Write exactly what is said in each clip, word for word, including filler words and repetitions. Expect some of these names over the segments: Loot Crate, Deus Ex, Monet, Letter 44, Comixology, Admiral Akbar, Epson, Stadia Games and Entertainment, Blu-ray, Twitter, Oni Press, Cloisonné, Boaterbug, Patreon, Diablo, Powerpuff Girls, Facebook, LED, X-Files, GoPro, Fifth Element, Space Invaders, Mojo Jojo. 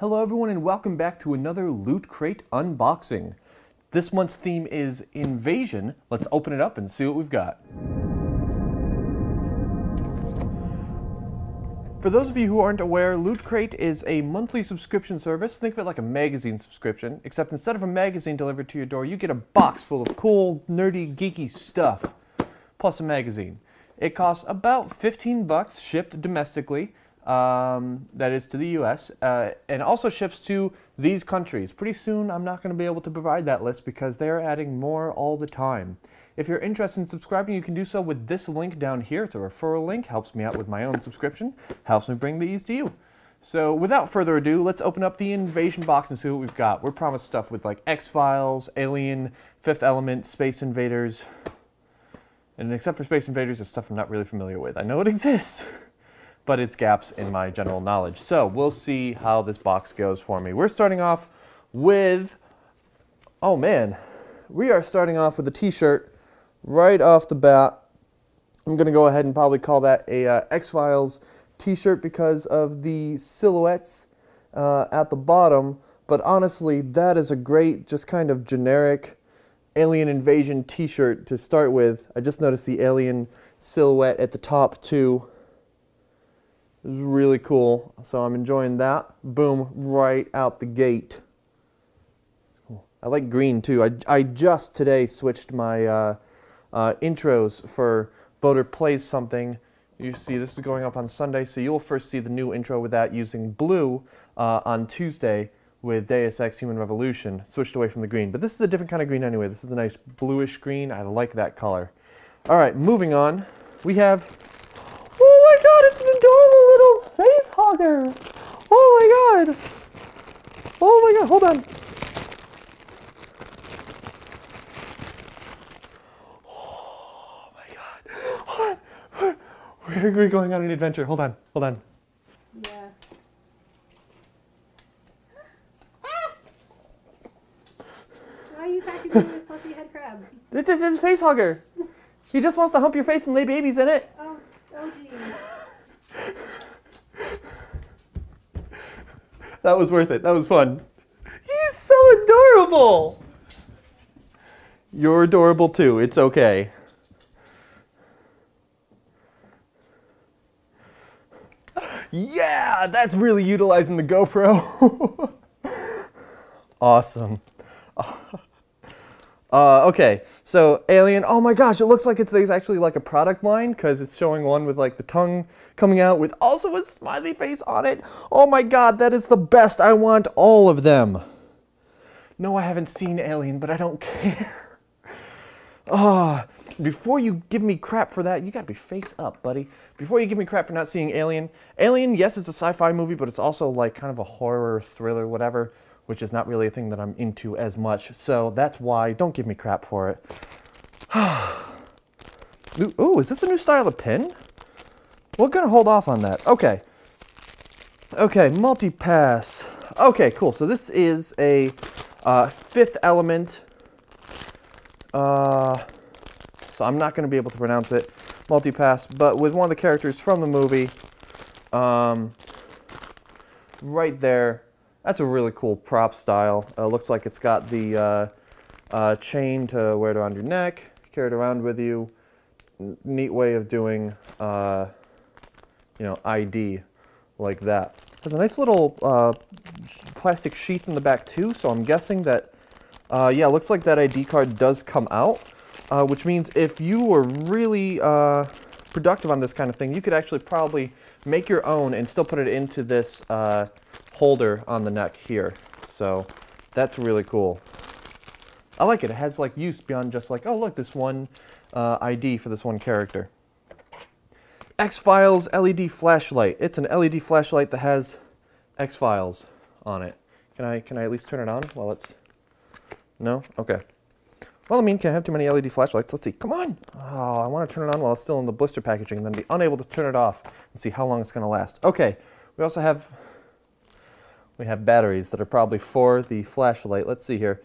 Hello everyone and welcome back to another Loot Crate unboxing. This month's theme is Invasion. Let's open it up and see what we've got. For those of you who aren't aware, Loot Crate is a monthly subscription service. Think of it like a magazine subscription, except instead of a magazine delivered to your door, you get a box full of cool, nerdy, geeky stuff, plus a magazine. It costs about fifteen bucks shipped domestically. Um, that is to the U S uh, and also ships to these countries. Pretty soon I'm not going to be able to provide that list because they're adding more all the time. If you're interested in subscribing, you can do so with this link down here. It's a referral link, helps me out with my own subscription, helps me bring these to you. So without further ado, let's open up the Invasion box and see what we've got. We're promised stuff with like X-Files, Alien, Fifth Element, Space Invaders, and except for Space Invaders, it's stuff I'm not really familiar with. I know it exists. But it's gaps in my general knowledge. So we'll see how this box goes for me. We're starting off with, oh man, we are starting off with a t-shirt right off the bat. I'm gonna go ahead and probably call that a uh, X-Files t-shirt because of the silhouettes uh, at the bottom. But honestly, that is a great, just kind of generic alien invasion t-shirt to start with. I just noticed the alien silhouette at the top too. It was really cool, so I'm enjoying that. Boom, right out the gate. Cool. I like green too. I, I just today switched my uh, uh, intros for Voter Plays Something. You see, this is going up on Sunday, so you'll first see the new intro with that using blue uh, on Tuesday with Deus Ex Human Revolution. Switched away from the green, but this is a different kind of green anyway. This is a nice bluish green. I like that color. All right, moving on. We have... Oh my god, it's an adorable little face hugger! Oh my god! Oh my god, hold on! Oh my god, hold on! We're, we're going on an adventure, hold on, hold on. Yeah. Why are you talking to me with plushy head crab? This is his face hugger! He just wants to hump your face and lay babies in it! Oh. Oh, jeez. That was worth it. That was fun. He's so adorable. You're adorable too. It's okay. Yeah, that's really utilizing the GoPro. Awesome. Uh, okay. So, Alien, oh my gosh, it looks like it's there's actually like a product line because it's showing one with like the tongue coming out with also a smiley face on it. Oh my god, that is the best. I want all of them. No, I haven't seen Alien, but I don't care. Oh, before you give me crap for that, you gotta be face up, buddy. Before you give me crap for not seeing Alien. Alien, yes, it's a sci-fi movie, but it's also like kind of a horror, thriller, whatever, which is not really a thing that I'm into as much. So that's why, don't give me crap for it. Ooh, is this a new style of pen? We're gonna hold off on that. Okay. Okay, multi-pass. Okay, cool. So this is a uh, Fifth Element. Uh, so I'm not gonna be able to pronounce it. Multi-pass, but with one of the characters from the movie. Um, right there. That's a really cool prop style. Uh, looks like it's got the uh, uh, chain to wear it around your neck, carry it around with you. N neat way of doing, uh, you know, I D like that. It has a nice little uh, plastic sheath in the back too, so I'm guessing that, uh, yeah, looks like that I D card does come out, uh, which means if you were really uh, productive on this kind of thing, you could actually probably make your own and still put it into this uh, holder on the neck here. So that's really cool. I like it. It has like use beyond just like, oh look, this one uh, I D for this one character. X-Files L E D flashlight. It's an L E D flashlight that has X-Files on it. Can I can I at least turn it on while it's... No? Okay. Well, I mean, can't have too many L E D flashlights. Let's see. Come on! Oh, I want to turn it on while it's still in the blister packaging and then be unable to turn it off and see how long it's going to last. Okay. We also have... We have batteries that are probably for the flashlight. Let's see here.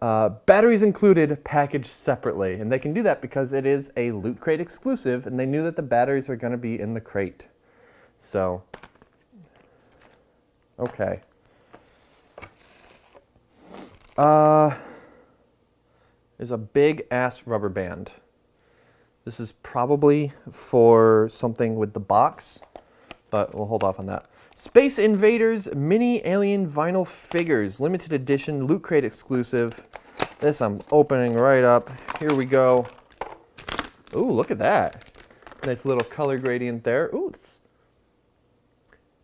Uh, batteries included, packaged separately. And they can do that because it is a Loot Crate exclusive and they knew that the batteries are going to be in the crate. So, Okay. Uh, there's a big ass rubber band. This is probably for something with the box, but we'll hold off on that. Space Invaders Mini Alien Vinyl Figures, limited edition, Loot Crate exclusive. This I'm opening right up. Here we go. Ooh, look at that. Nice little color gradient there. Ooh, it's,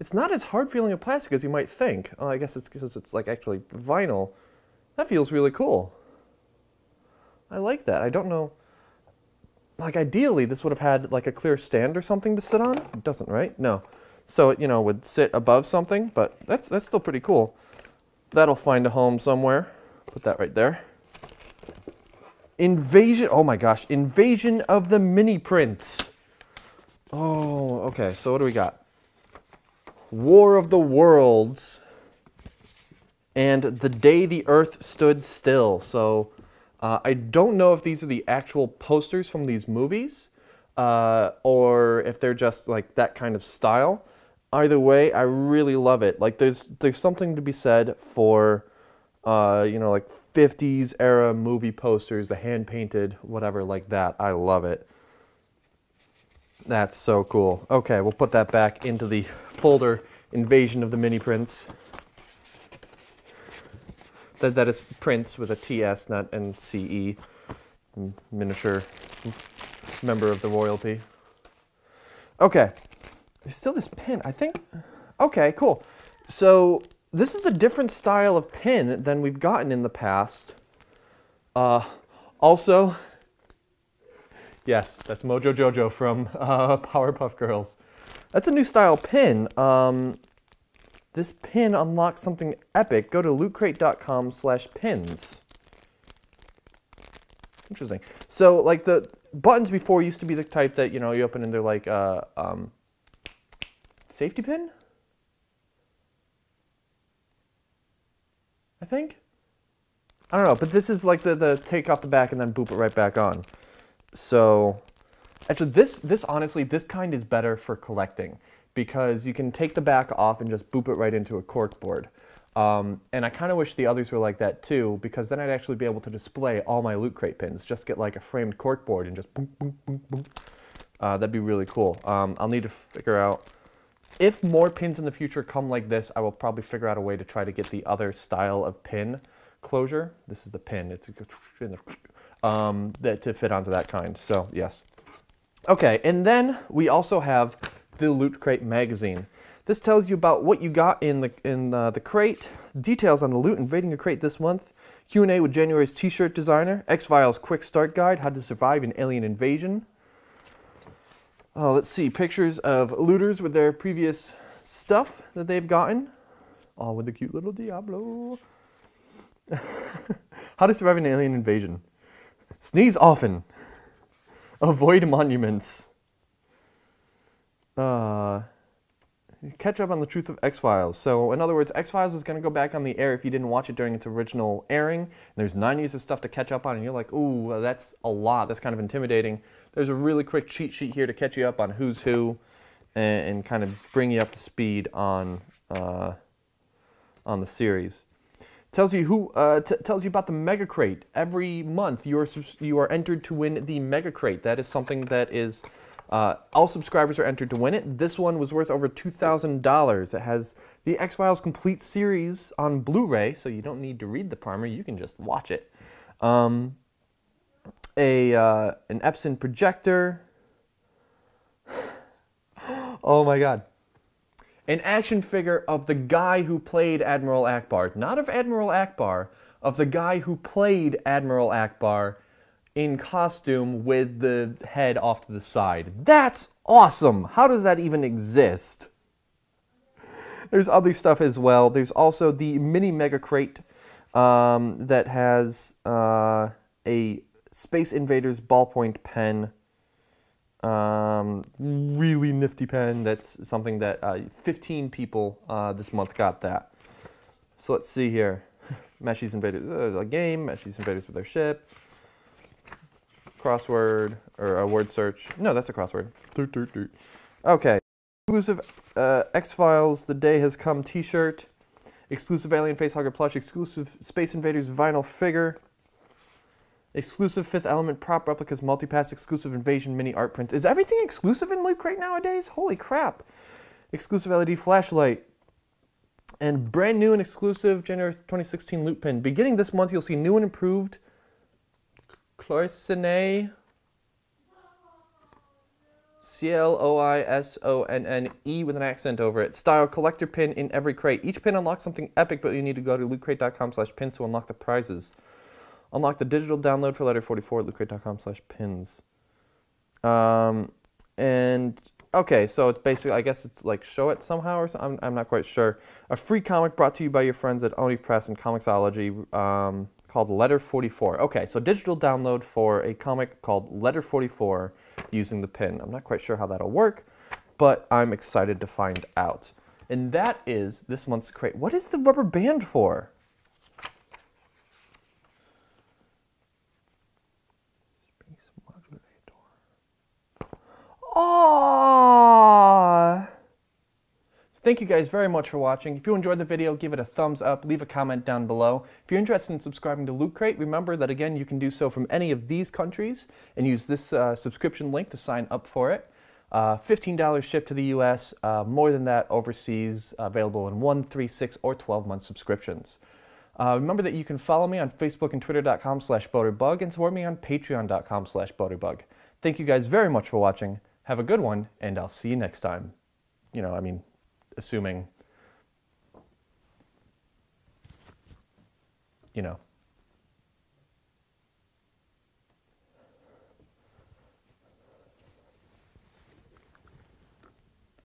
it's not as hard feeling a plastic as you might think. Oh, I guess it's because it's like actually vinyl. That feels really cool. I like that. I don't know. Like, ideally, this would have had, like, a clear stand or something to sit on. It doesn't, right? No. So it, you know, would sit above something, but that's, that's still pretty cool. That'll find a home somewhere. Put that right there. Invasion, oh my gosh, Invasion of the Mini Prints. Oh, okay, so what do we got? War of the Worlds and The Day the Earth Stood Still. So... Uh, I don't know if these are the actual posters from these movies, uh, or if they're just like that kind of style. Either way, I really love it. Like, there's there's something to be said for, uh, you know, like fifties era movie posters, the hand painted, whatever like that. I love it. That's so cool. Okay, we'll put that back into the folder. Invasion of the Mini Prints. That, that is Prince with a T S, not N C E. Miniature member of the royalty. Okay. There's still this pin, I think. Okay, cool. So this is a different style of pin than we've gotten in the past. Uh, also, yes, that's Mojo Jojo from uh, Powerpuff Girls. That's a new style pin. Um... This pin unlocks something epic. Go to loot crate dot com slash pins. Interesting. So, like, the buttons before used to be the type that, you know, you open and they're like, uh, um, safety pin? I think? I don't know, but this is like the, the take off the back and then boop it right back on. So, actually, this, this honestly, this kind is better for collecting, because you can take the back off and just boop it right into a cork board. Um, and I kind of wish the others were like that too, because then I'd actually be able to display all my Loot Crate pins. Just get like a framed cork board and just boop, boop, boop, boop. Uh, that'd be really cool. Um, I'll need to figure out, if more pins in the future come like this, I will probably figure out a way to try to get the other style of pin closure. This is the pin, it's um, that to fit onto that kind, so yes. Okay, and then we also have the Loot Crate magazine. This tells you about what you got in the in the, the crate, details on the loot, invading your crate this month, Q and A with January's t-shirt designer, X-Files quick start guide, how to survive an alien invasion. Oh, let's see, pictures of looters with their previous stuff that they've gotten, all with the cute little Diablo. How to survive an alien invasion. Sneeze often. Avoid monuments. Uh, catch up on the truth of X-Files. So, in other words, X-Files is going to go back on the air if you didn't watch it during its original airing. And there's nine years of stuff to catch up on, and you're like, ooh, that's a lot. That's kind of intimidating. There's a really quick cheat sheet here to catch you up on who's who and, and kind of bring you up to speed on, uh, on the series. Tells you who uh, t tells you about the Mega Crate. Every month you are, you are entered to win the Mega Crate. That is something that is... Uh, all subscribers are entered to win it. This one was worth over two thousand dollars. It has the X-Files complete series on Blu-ray, so you don't need to read the primer, you can just watch it. Um, a, uh, an Epson projector. Oh my god. An action figure of the guy who played Admiral Akbar. Not of Admiral Akbar, of the guy who played Admiral Akbar in costume with the head off to the side. That's awesome! How does that even exist? There's other stuff as well. There's also the mini Mega Crate um, that has uh, a Space Invaders ballpoint pen. Um, really nifty pen. That's something that uh, fifteen people uh, this month got that. So let's see here. Meshi's Invaders, uh, a game, Meshi's Invaders with their ship. Crossword, or a word search. No, that's a crossword. Okay. exclusive uh, X-Files The Day Has Come t-shirt, exclusive Alien Facehugger plush, exclusive Space Invaders vinyl figure, exclusive Fifth Element prop replicas, multipass, exclusive Invasion mini art prints. Is everything exclusive in Loot Crate nowadays? Holy crap. Exclusive L E D flashlight. And brand new and exclusive January twenty sixteen loot pin. Beginning this month, you'll see new and improved Cloisonné, C L O I S O N N E with an accent over it, style collector pin in every crate. Each pin unlocks something epic, but you need to go to loot crate dot com slash pins to unlock the prizes. Unlock the digital download for Letter forty-four at loot crate dot com slash pins. Um, and... Okay, so it's basically, I guess it's like show it somehow or something, I'm, I'm not quite sure. A free comic brought to you by your friends at Oni Press and Comixology um, called Letter forty-four. Okay, so digital download for a comic called Letter forty-four using the pin. I'm not quite sure how that'll work, but I'm excited to find out. And that is this month's crate. What is the rubber band for? Aww. So thank you guys very much for watching. If you enjoyed the video, give it a thumbs up, leave a comment down below. If you're interested in subscribing to Loot Crate, remember that again you can do so from any of these countries and use this uh, subscription link to sign up for it. Uh, fifteen dollars shipped to the U S, uh, more than that overseas, uh, available in one, three, six, or twelve month subscriptions. Uh, remember that you can follow me on Facebook and Twitter dot com slash Boaterbug and support me on Patreon dot com slash Boaterbug. Thank you guys very much for watching. Have a good one, and I'll see you next time. You know, I mean, assuming, you know.